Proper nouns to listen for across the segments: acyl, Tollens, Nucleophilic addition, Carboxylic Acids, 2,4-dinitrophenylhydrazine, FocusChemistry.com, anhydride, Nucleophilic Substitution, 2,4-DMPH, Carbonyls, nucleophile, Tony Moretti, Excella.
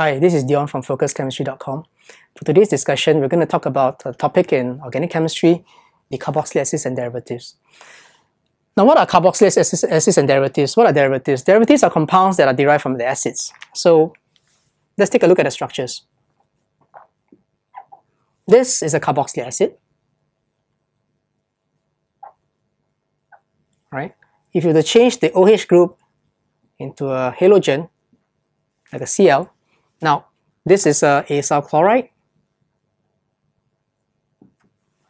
Hi, this is Dion from FocusChemistry.com. For today's discussion, we're going to talk about a topic in organic chemistry, the carboxylic acids and derivatives. Now, what are carboxylic acids and derivatives? What are derivatives? Derivatives are compounds that are derived from the acids. So, let's take a look at the structures. This is a carboxylic acid. Right? If you were to change the OH group into a halogen, like a Cl, now this is a acyl chloride.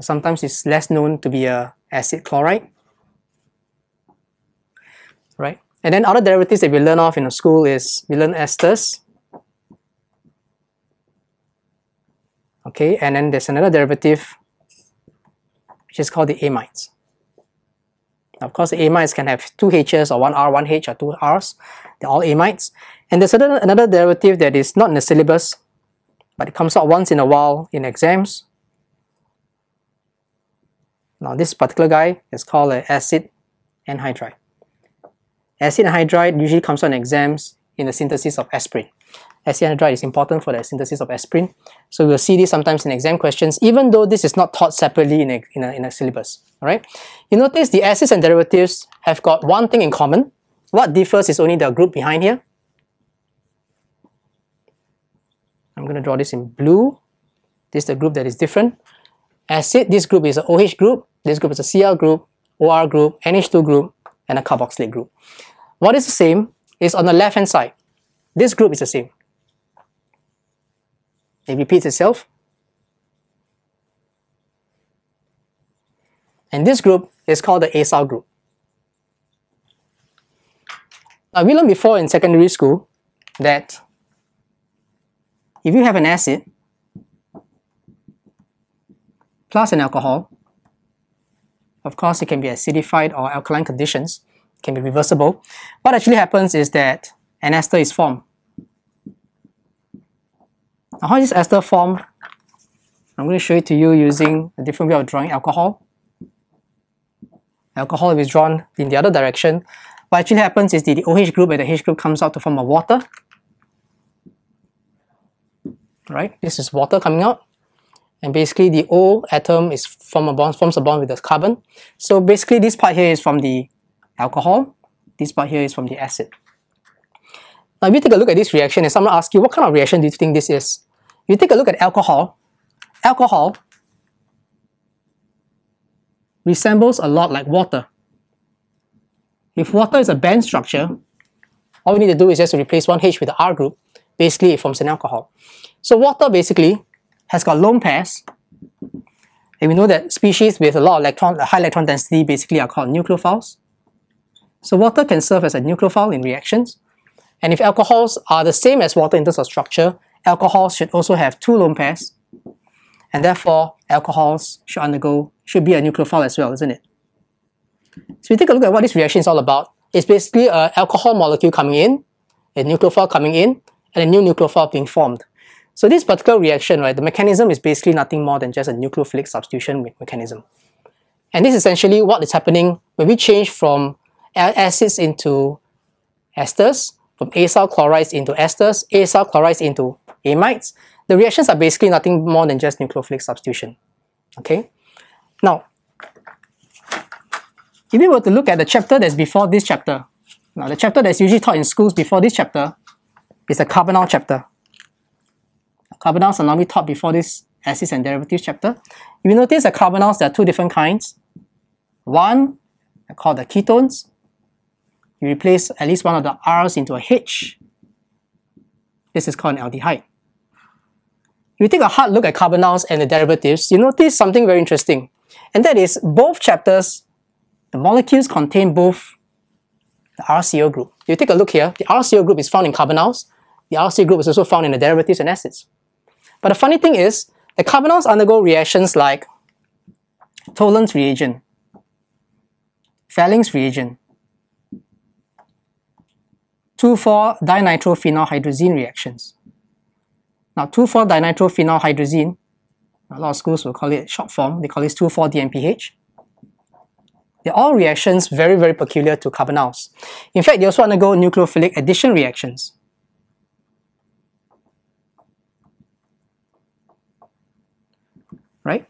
Sometimes it's less known to be a acid chloride, right? And then other derivatives that we learn of in a school is we learn esters. Okay, and then there's another derivative which is called the amides. Of course, the amides can have two H's or one R, one H, or two R's. They're all amides. And there's another derivative that is not in the syllabus, but it comes out once in a while in exams. Now, this particular guy is called an acid anhydride. Acid anhydride usually comes out in exams in the synthesis of aspirin. Acid anhydride is important for the synthesis of aspirin. So we'll see this sometimes in exam questions, even though this is not taught separately in a syllabus. All right? You notice the acids and derivatives have got one thing in common. What differs is only the group behind here. I'm going to draw this in blue. This is the group that is different. Acid, this group is an OH group. This group is a Cl group, OR group, NH2 group, and a carboxylate group. What is the same is on the left-hand side. This group is the same. It repeats itself. And this group is called the acyl group. Now, we learned before in secondary school that if you have an acid plus an alcohol, of course it can be acidified or alkaline conditions, it can be reversible. What actually happens is that an ester is formed. Now, how is this ester formed? I'm going to show it to you using a different way of drawing alcohol. Alcohol is drawn in the other direction. What actually happens is the OH group and the H group comes out to form a water. Right? This is water coming out, and basically the O atom is forms a bond with the carbon. So basically, this part here is from the alcohol. This part here is from the acid. Now, if you take a look at this reaction and someone asks you, what kind of reaction do you think this is? You take a look at alcohol. Alcohol resembles a lot like water. If water is a band structure, all we need to do is just to replace one H with the R group. Basically, it forms an alcohol. So water basically has got lone pairs. And we know that species with a lot of high electron density basically are called nucleophiles. So water can serve as a nucleophile in reactions. And if alcohols are the same as water in terms of structure, alcohols should also have two lone pairs. And therefore, alcohols should be a nucleophile as well, isn't it? So we take a look at what this reaction is all about. It's basically an alcohol molecule coming in, a nucleophile coming in, and a new nucleophile being formed. So this particular reaction, right, the mechanism is basically nothing more than just a nucleophilic substitution mechanism. And this is essentially what is happening when we change from acids into esters, from acyl chlorides into esters, acyl chlorides into amides. The reactions are basically nothing more than just nucleophilic substitution. Okay? Now, if we were to look at the chapter that's before this chapter, now the chapter that's usually taught in schools before this chapter is the carbonyl chapter. Carbonyls are normally taught before this acids and derivatives chapter. If you notice the carbonyls, there are two different kinds. One, they're called the ketones. You replace at least one of the R's into a H. This is called an aldehyde. If you take a hard look at carbonyls and the derivatives, you notice something very interesting. And that is both chapters, the molecules contain both the RCO group. You take a look here, the RCO group is found in carbonyls. The RCO group is also found in the derivatives and acids. But the funny thing is, the carbonyls undergo reactions like Tollens reagent, Falling's reagent, 2,4-dinitrophenylhydrazine reactions. Now, 2,4-dinitrophenylhydrazine, a lot of schools will call it short form, they call it 2,4-DMPH. They're all reactions very, very peculiar to carbonyls. In fact, they also undergo nucleophilic addition reactions. right?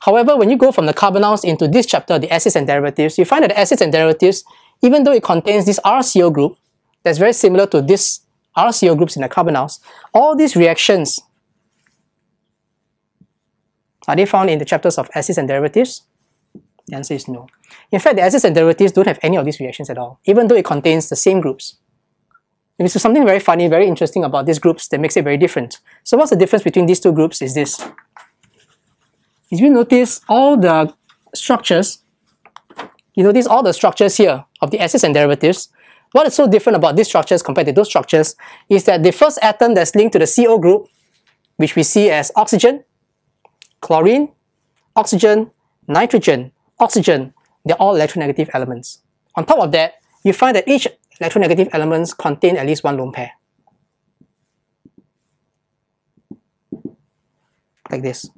However, when you go from the carbonyls into this chapter, the acids and derivatives, you find that the acids and derivatives, even though it contains this RCO group that's very similar to this RCO groups in the carbonyls, all these reactions, are they found in the chapters of acids and derivatives? The answer is no. In fact, the acids and derivatives don't have any of these reactions at all, even though it contains the same groups. And this is something very funny, very interesting about these groups that makes it very different. So what's the difference between these two groups is this. If you notice all the structures, you notice all the structures here of the acids and derivatives. What is so different about these structures compared to those structures is that the first atom that's linked to the CO group, which we see as oxygen, chlorine, oxygen, nitrogen, oxygen, they're all electronegative elements. On top of that, you find that each electronegative elements contain at least one lone pair. Like this.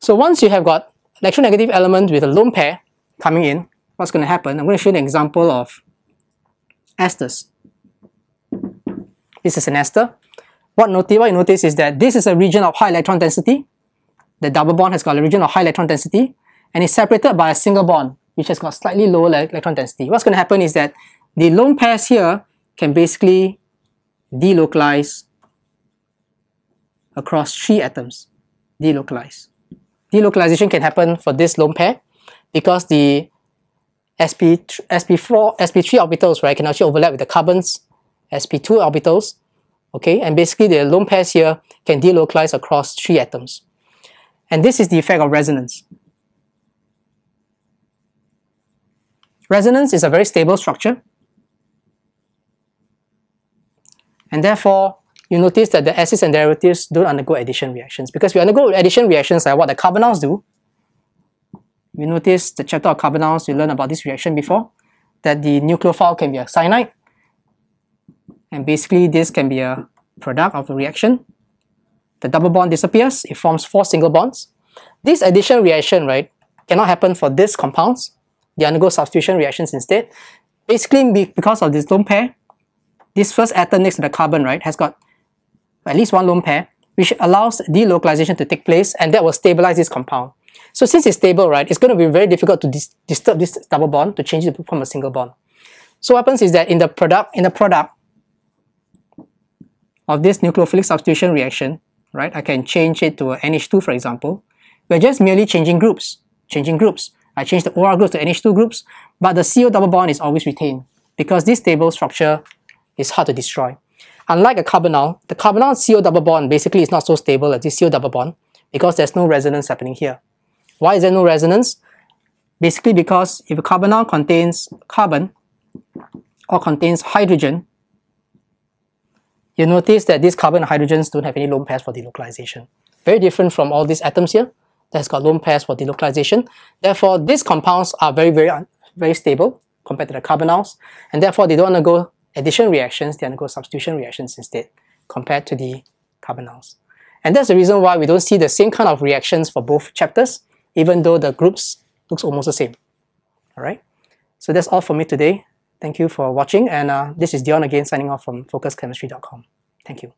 So once you have got electronegative element with a lone pair coming in, what's going to happen? I'm going to show you an example of esters. This is an ester. What you notice is that this is a region of high electron density. The double bond has got a region of high electron density, and it's separated by a single bond, which has got slightly lower electron density. What's going to happen is that the lone pairs here can basically delocalize across three atoms. Delocalize. Delocalization can happen for this lone pair because the sp3 orbitals, right, can actually overlap with the carbons, sp2 orbitals, okay, and basically the lone pairs here can delocalize across three atoms. And this is the effect of resonance. Resonance is a very stable structure, and therefore you notice that the acids and derivatives don't undergo addition reactions, because we undergo addition reactions like what the carbonyls do. We notice the chapter of carbonyls, we learned about this reaction before, that the nucleophile can be a cyanide, and basically this can be a product of the reaction. The double bond disappears, it forms four single bonds. This addition reaction, right, cannot happen for these compounds. They undergo substitution reactions instead. Basically, because of this lone pair, this first atom next to the carbon, right, has got at least one lone pair, which allows delocalization to take place, and that will stabilize this compound. So since it's stable, right, it's going to be very difficult to disturb this double bond, to change it from a single bond. So what happens is that in the product of this nucleophilic substitution reaction, right, I can change it to NH2, for example. We're just merely changing groups, I change the OR groups to NH2 groups, but the CO double bond is always retained because this stable structure is hard to destroy. Unlike a carbonyl, the carbonyl CO double bond basically is not so stable as this CO double bond because there's no resonance happening here. Why is there no resonance? Basically because if a carbonyl contains carbon or contains hydrogen, you notice that these carbon and hydrogens don't have any lone pairs for delocalization. Very different from all these atoms here that's got lone pairs for delocalization. Therefore, these compounds are very, very stable compared to the carbonyls, and therefore they don't undergo addition reactions, they undergo substitution reactions instead compared to the carbonyls. And that's the reason why we don't see the same kind of reactions for both chapters, even though the groups looks almost the same. Alright, so that's all for me today. Thank you for watching, and this is Dion again signing off from FocusChemistry.com. Thank you.